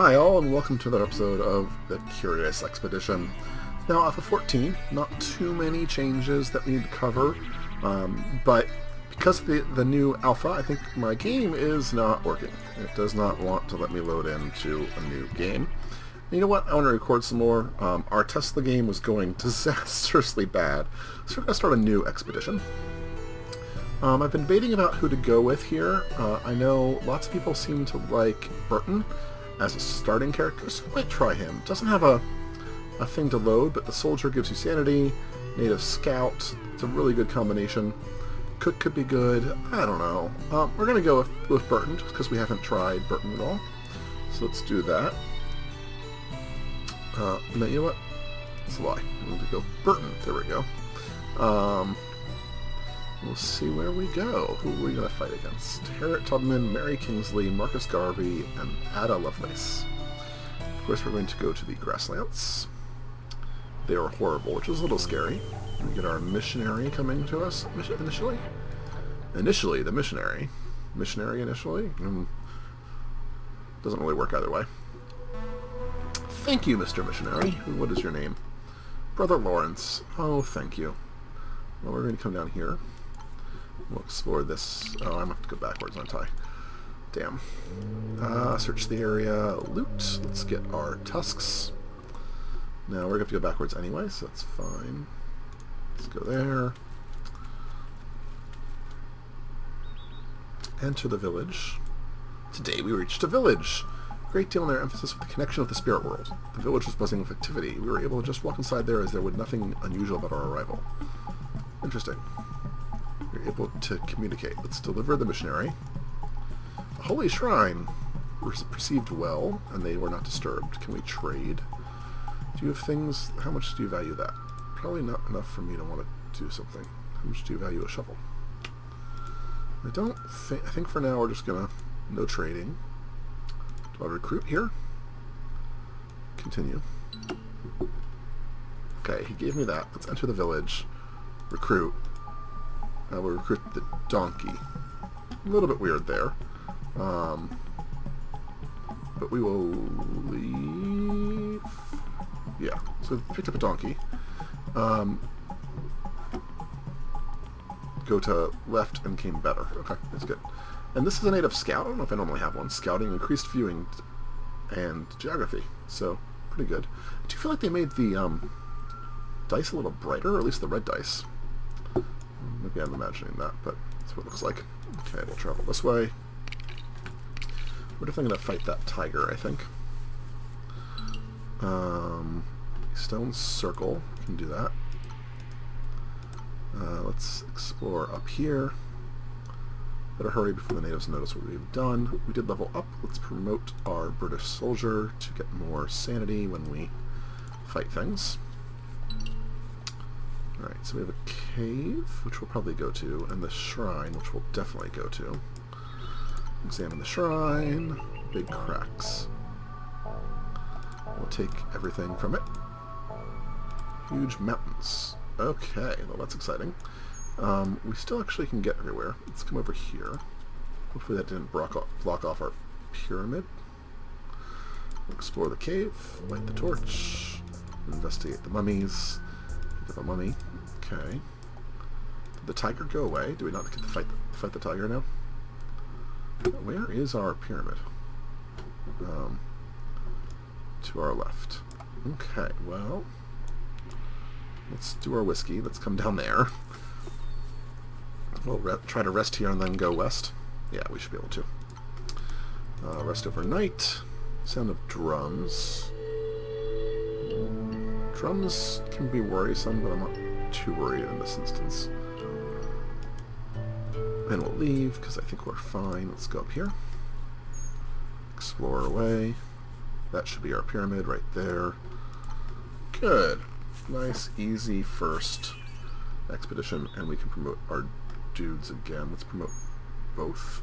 Hi all, and welcome to another episode of The Curious Expedition. Now, Alpha 14, not too many changes that we need to cover, but because of the new Alpha, I think my game is not working. It does not want to let me load into a new game. And you know what? I want to record some more. Our test of the game was going disastrously bad, so we're going to start a new expedition. I've been debating about who to go with here. I know lots of people seem to like Burton as a starting character, so I might try him. Doesn't have a thing to load, but the soldier gives you sanity, native scout, it's a really good combination. Cook could be good, I don't know. We're going to go with Burton, just because we haven't tried Burton at all. So let's do that. No, you know what? It's a lie. I'm going to go Burton. There we go. We'll see where we go. Who are we going to fight against? Harriet Tubman, Mary Kingsley, Marcus Garvey, and Ada Lovelace. Of course, we're going to go to the grasslands. They are horrible, which is a little scary. We get our missionary coming to us initially. Initially, the missionary. Missionary initially? Doesn't really work either way. Thank you, Mr. Missionary. What is your name? Brother Lawrence. Oh, thank you. Well, we're going to come down here. We'll explore this. Oh, I'm going to have to go backwards, aren't I? Damn. Search the area. Loot. Let's get our tusks. Now, we're going to have to go backwards anyway, so that's fine. Let's go there. Enter the village. Today we reached a village. A great deal in their emphasis with the connection of the spirit world. The village was buzzing with activity. We were able to just walk inside there as there was nothing unusual about our arrival. Interesting. We were able to communicate. Let's deliver the missionary. The holy shrine was perceived well, and they were not disturbed. Can we trade? Do you have things? How much do you value that? Probably not enough for me to want to do something. How much do you value a shovel? I think for now we're just gonna no trading. Do I recruit here? Continue. Okay, he gave me that. Let's enter the village. Recruit. I will recruit the donkey. A little bit weird there. But we will leave. Yeah, so we picked up a donkey. Go to left and came better. Okay, that's good. And this is a native scout. I don't know if I normally have one. Scouting, increased viewing, and geography. So, pretty good. I do feel like they made the dice a little brighter, or at least the red dice. Maybe I'm imagining that, but that's what it looks like. Okay, we'll travel this way. We're definitely going to fight that tiger, I think. Stone circle, we can do that. Let's explore up here. Better hurry before the natives notice what we've done. We did level up. Let's promote our British soldier to get more sanity when we fight things. Alright, so we have a cave, which we'll probably go to, and the shrine, which we'll definitely go to. Examine the shrine. Big cracks. We'll take everything from it. Huge mountains. Okay, well that's exciting. We still actually can get everywhere. Let's come over here. Hopefully that didn't block off our pyramid. Explore the cave, light the torch, investigate the mummies. Pick up a mummy. Okay. Did the tiger go away? Do we not get to fight the tiger now? Where is our pyramid? To our left. Okay, well... let's do our whiskey. Let's come down there. We'll try to rest here and then go west. Yeah, we should be able to. Rest overnight. Sound of drums. Drums can be worrisome, but I'm not too worried in this instance. And we'll leave, because I think we're fine. Let's go up here. Explore away. That should be our pyramid right there. Good. Nice, easy first expedition, and we can promote our dudes again. Let's promote both.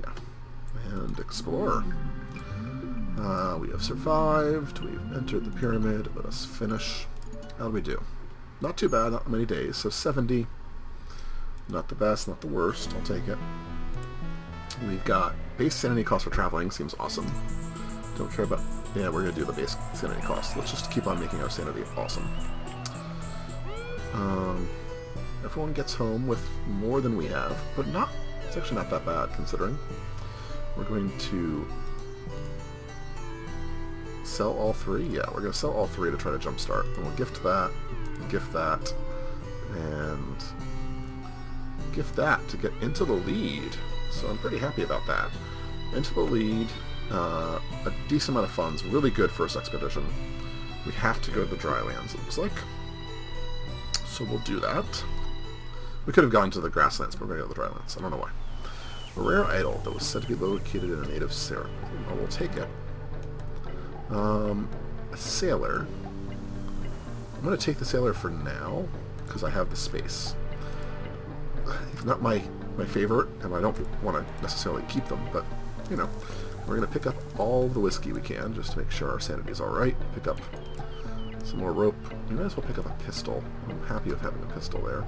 Yeah. And explore. We have survived. We've entered the pyramid. Let us finish. How do we do? Not too bad. Not many days. So 70. Not the best. Not the worst. I'll take it. We've got base sanity cost for traveling. Seems awesome. Don't care about... Yeah, we're going to do the basic sanity cost. Let's just keep on making our sanity awesome. Everyone gets home with more than we have, but not... It's actually not that bad, considering. We're going to... sell all three? Yeah, we're going to sell all three to try to jumpstart. And we'll gift that, gift that, and gift that to get into the lead. So I'm pretty happy about that. Into the lead, a decent amount of funds, really good first expedition. We have to go to the drylands, it looks like. So we'll do that. We could have gone to the grasslands, but we're going to go to the drylands. I don't know why. A rare idol that was said to be located in a native ceremony. I will take it. A sailor. I'm going to take the sailor for now, because I have the space. It's not my favorite, and I don't want to necessarily keep them, but, you know. We're going to pick up all the whiskey we can, just to make sure our sanity is alright. Pick up some more rope. We might as well pick up a pistol. I'm happy with having a pistol there.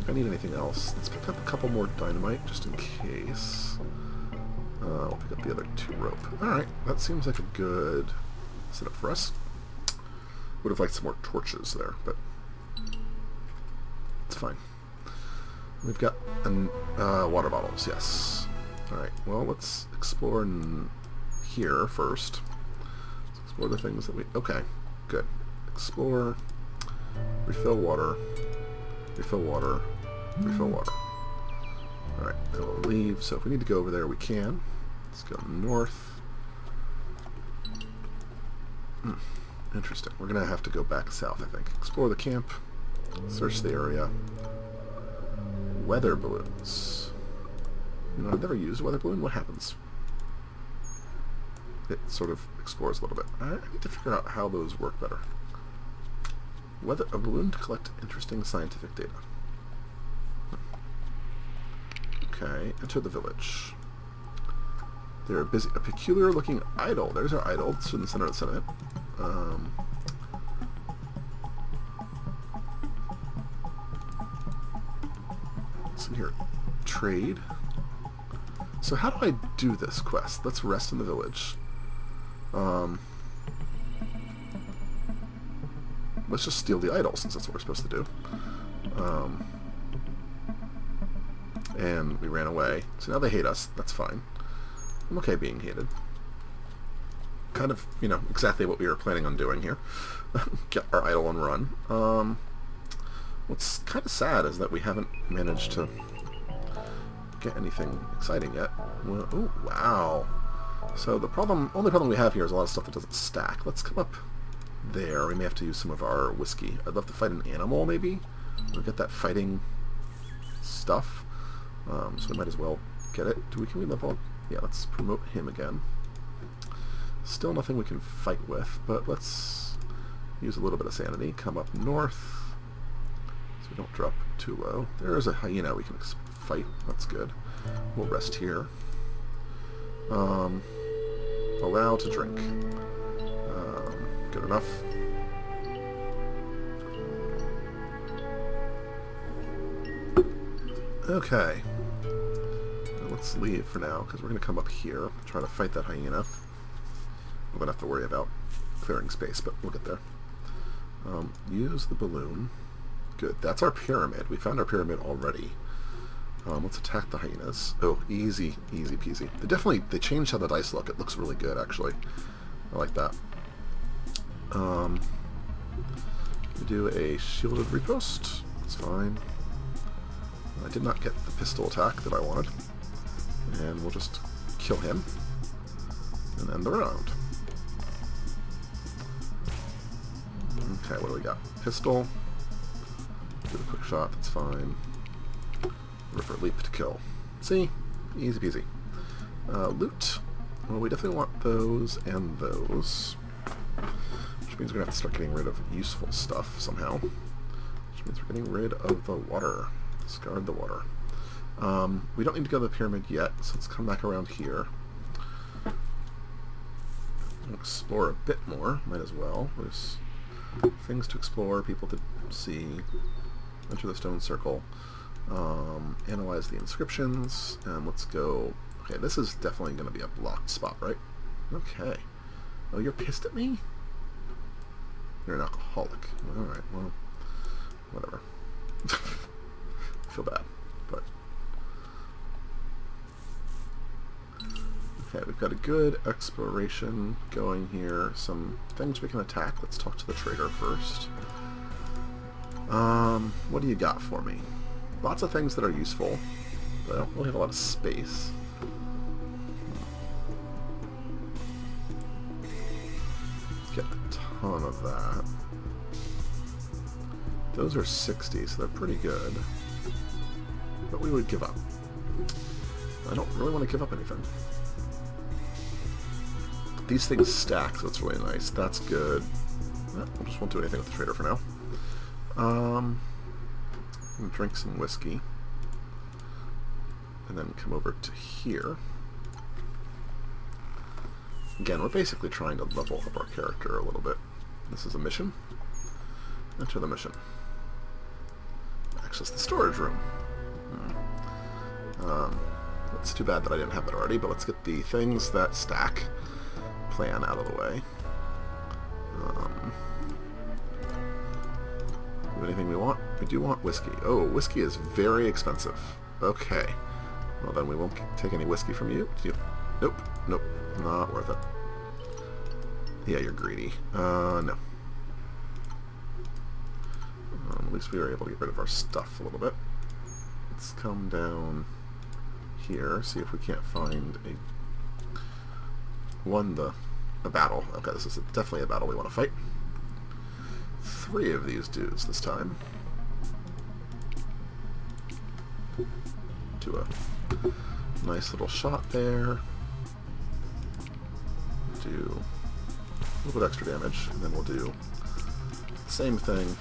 If I need anything else, let's pick up a couple more dynamite, just in case. I'll pick up the other two rope. Alright, that seems like a good setup for us. Would have liked some more torches there, but it's fine. We've got water bottles, yes. Alright, well, let's explore here first. Let's explore the things that we... Okay, good. Explore, refill water, refill water, refill water. Alright, then we'll leave. So if we need to go over there, we can. Let's go north. Interesting. We're going to have to go back south, I think. Explore the camp. Search the area. Weather balloons. You know, I've never used a weather balloon. What happens? It sort of explores a little bit. I need to figure out how those work better. Weather a balloon to collect interesting scientific data. Okay, enter the village. They're busy. A peculiar looking idol. There's our idol. It's in the center of the Senate. What's in here? Trade. So how do I do this quest? Let's rest in the village. Let's just steal the idol, since that's what we're supposed to do. And we ran away. So now they hate us. That's fine. I'm okay being hated. Kind of, you know, exactly what we were planning on doing here. Get our idol and run. What's kind of sad is that we haven't managed to get anything exciting yet. Well, oh, wow. So the only problem we have here is a lot of stuff that doesn't stack. Let's come up there. We may have to use some of our whiskey. I'd love to fight an animal, maybe. We'll get that fighting stuff. So we might as well get it. Can we level up? Yeah, let's promote him again. Still nothing we can fight with, but let's use a little bit of sanity. Come up north, so we don't drop too low. There is a hyena we can fight. That's good. We'll rest here. Allow to drink. Good enough. Okay. Let's leave for now, because we're going to come up here, try to fight that hyena. We're going to have to worry about clearing space, but we'll get there. Use the balloon. Good. That's our pyramid. We found our pyramid already. Let's attack the hyenas. Oh, easy, easy peasy. They changed how the dice look. It looks really good, actually. I like that. We do a shielded riposte. It's fine. I did not get the pistol attack that I wanted. And we'll just kill him and end the round. Okay, what do we got? Pistol. Do a quick shot, that's fine. Ripper leap to kill. See? Easy peasy. Loot. Well, we definitely want those and those. Which means we're going to have to start getting rid of useful stuff somehow. Which means we're getting rid of the water. Discard the water. We don't need to go to the pyramid yet, so let's come back around here. Explore a bit more, might as well. There's things to explore, people to see. Enter the stone circle. Analyze the inscriptions, and let's go... Okay, this is definitely going to be a blocked spot, right? Okay. Oh, you're pissed at me? You're an alcoholic. Alright, well, whatever. I feel bad, but... Okay, we've got a good exploration going here. Some things we can attack. Let's talk to the trader first. What do you got for me? Lots of things that are useful, but I don't really have a lot of space. Get a ton of that. Those are 60, so they're pretty good. But we would give up. I don't really want to give up anything. These things stack, so it's really nice. That's good. I just won't do anything with the trader for now. Drink some whiskey. And then come over to here. Again, we're basically trying to level up our character a little bit. This is a mission. Enter the mission. Access the storage room. It's too bad that I didn't have that already, but let's get the things that stack plan out of the way. Anything we want? We do want whiskey. Oh, whiskey is very expensive. Okay. Well, then we won't take any whiskey from you. Nope. Nope. Not worth it. Yeah, you're greedy. No. At least we were able to get rid of our stuff a little bit. Let's come down here, see if we can't find a... a battle. Okay, this is definitely a battle we want to fight. 3 of these dudes this time. Do a nice little shot there. Do a little bit extra damage, and then we'll do the same thing.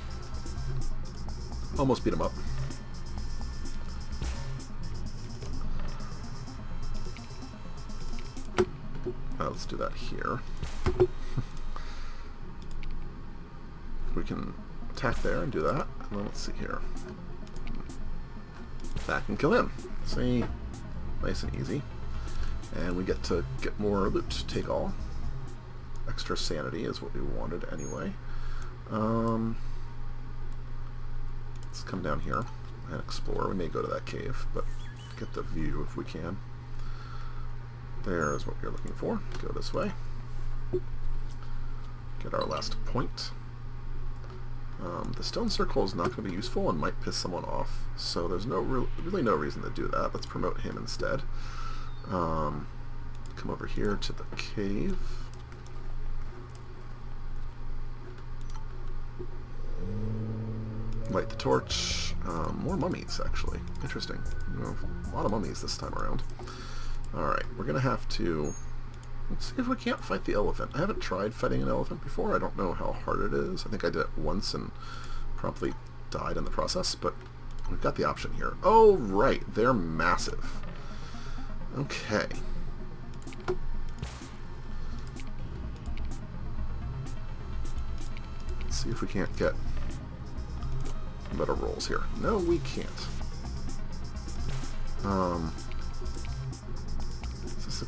Almost beat him up. Now let's do that here. We can attack there and do that. And then let's see here. Attack and kill him. See? Nice and easy. And we get to get more loot. Take all. Extra sanity is what we wanted anyway. Let's come down here and explore. We may go to that cave, but get the view if we can. There is what we're looking for. Go this way. Get our last point. The stone circle is not going to be useful and might piss someone off, so there's no really no reason to do that. Let's promote him instead. Come over here to the cave. Light the torch. More mummies, actually. Interesting. A lot of mummies this time around. Alright, we're going to have to... Let's see if we can't fight the elephant. I haven't tried fighting an elephant before. I don't know how hard it is. I think I did it once and promptly died in the process, but we've got the option here. Oh, right. They're massive. Okay. Let's see if we can't get better rolls here. No, we can't. Is this a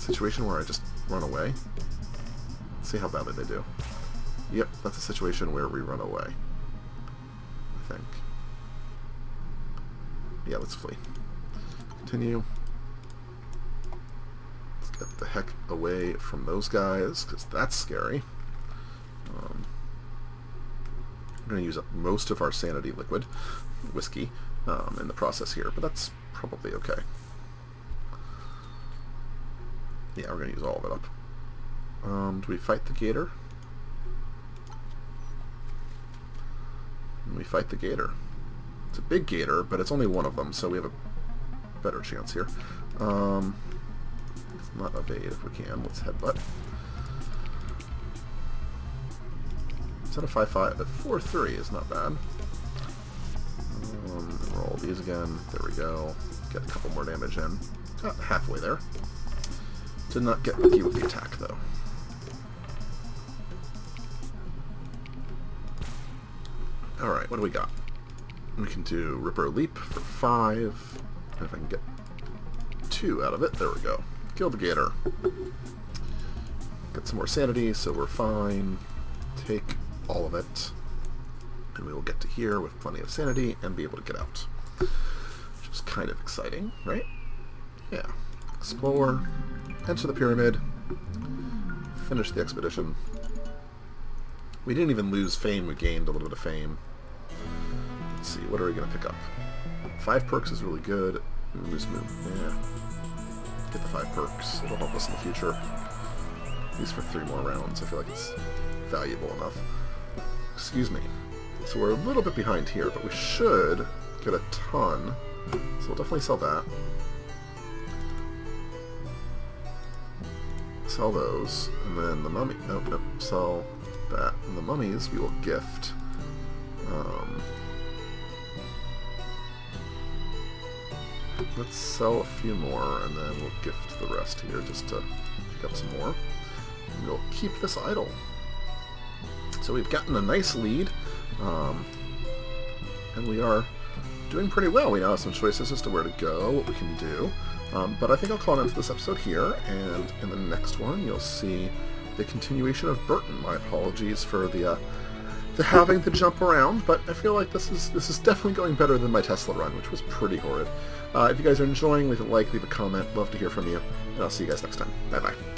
situation where I just run away? Let's see how badly they do. Yep, that's a situation where we run away, I think. Yeah, let's flee. Continue. Let's get the heck away from those guys, because that's scary. I'm going to use up most of our sanity liquid, whiskey, in the process here, but that's probably okay. Yeah, we're going to use all of it up. Do we fight the gator? We fight the gator. It's a big gator, but it's only one of them, so we have a better chance here. Let's not evade if we can. Let's headbutt. Instead of 5-5, but 4-3 is not bad. Roll these again. There we go. Get a couple more damage in. Got halfway there. Did not get lucky with the attack, though. Alright, what do we got? We can do Ripper Leap for 5. If I can get 2 out of it, there we go. Kill the gator. some more sanity, so we're fine. Take all of it. And we will get to here with plenty of sanity and be able to get out. Which is kind of exciting, right? Yeah. Explore. Enter the pyramid. Finish the expedition. We didn't even lose fame. We gained a little bit of fame. Let's see. What are we going to pick up? 5 perks is really good. Loose move. Yeah. Get the 5 perks. It'll help us in the future. At least for 3 more rounds. I feel like it's valuable enough. Excuse me. So we're a little bit behind here, but we should get a ton. So we'll definitely sell that. Sell those. And then the mummy. Nope, nope. Sell that. And the mummies we will gift. Let's sell a few more, and then we'll gift the rest here just to pick up some more. And we'll keep this idle. So we've gotten a nice lead, and we are doing pretty well. We now have some choices as to where to go, what we can do, but I think I'll call it into this episode here, and in the next one you'll see the continuation of Burton. My apologies for the having to jump around, but I feel like this is definitely going better than my Tesla run, which was pretty horrid. If you guys are enjoying, leave a like, leave a comment. Love to hear from you, and I'll see you guys next time. Bye-bye.